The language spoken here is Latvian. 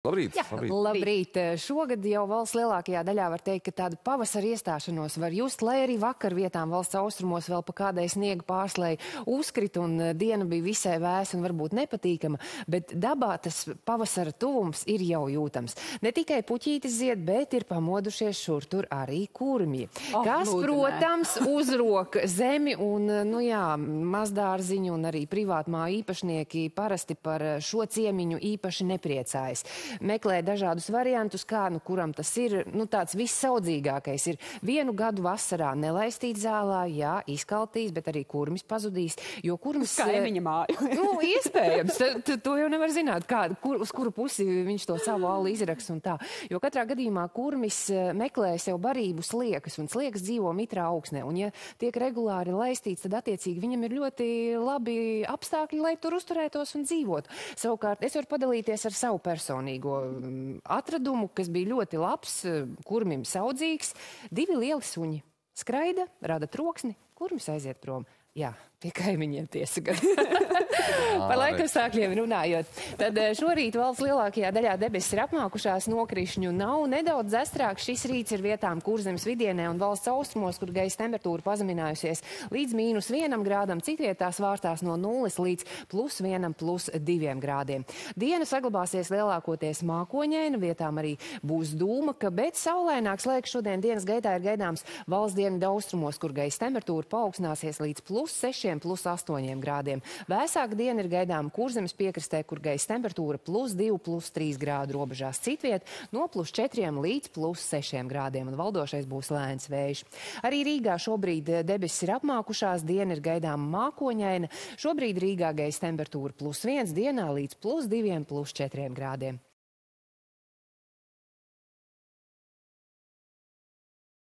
Labrīt, labrīt. Labrīt! Šogad jau valsts lielākajā daļā var teikt, ka tādu pavasara iestāšanos var just, lai arī vakar vietām valsts austrumos vēl pa kādai sniega pārslēji uzkrit un diena bija visai vēsa un varbūt nepatīkama, bet dabā tas pavasara tuvums ir jau jūtams. Ne tikai puķītis zied, bet ir pamodušies šur tur arī kurmji, kas, protams, uzroka zemi un, nu jā, mazdārziņu un arī privātmāju īpašnieki parasti par šo ciemiņu īpaši nepriecājas. Meklē dažādus variantus, kā, nu, kuram tas ir, nu, tāds vissaudzīgākais ir vienu gadu vasarā nelaistīt zālā, jā, izkaltīs, bet arī kurmis pazudīs, jo kurmis... Kaimiņa māju. Nu, iespējams, to jau nevar zināt, kā, uz kuru pusi viņš to savu alli izraks un tā, jo katrā gadījumā kurmis meklē sev barību sliekas, un sliekas dzīvo mitrā augsnē, un ja tiek regulāri laistīts, tad attiecīgi viņam ir ļoti labi apstākļi, lai tur uzturētos un dzīvotu. Savukārt, es varu padalīties ar savu personību atradumu, kas bija ļoti labs, kurmim saudzīgs. Divi lieli suņi skraida, rada troksni, kurmis aiziet prom. Jā, pie kaimiņiem tiesa gan. Par laikapstākļiem runājot. Tad šorīt valsts lielākajā daļā debesis ir apmākušās, nokrišņu nav. Nedaudz zestrāk šis rīts ir vietām Kurzemes vidienē un valsts austrumos, kur gaisa temperatūra pazeminājusies līdz -1 grādam. Citvietās vārtās no 0 līdz +1, +2 grādiem. Diena saglabāsies lielākoties mākoņaina, vietām arī būs dūmaka, bet saulaināks laiks šodien dienas gaitā ir gaidāms valsts dienvidu austrumos, kur gaisa temperatūra paaugstināsies līdz +6, +8 grādiem. Vēsāka diena ir gaidām Kurzemes piekrastē, kur gaisa temperatūra +2, +3 grādu robežās, citviet no +4 līdz +6 grādiem, un valdošais būs lēns vējš. Arī Rīgā šobrīd debesis ir apmākušās, diena ir gaidām mākoņaina. Šobrīd Rīgā gaisa temperatūra +1, dienā līdz +2, +4 grādiem.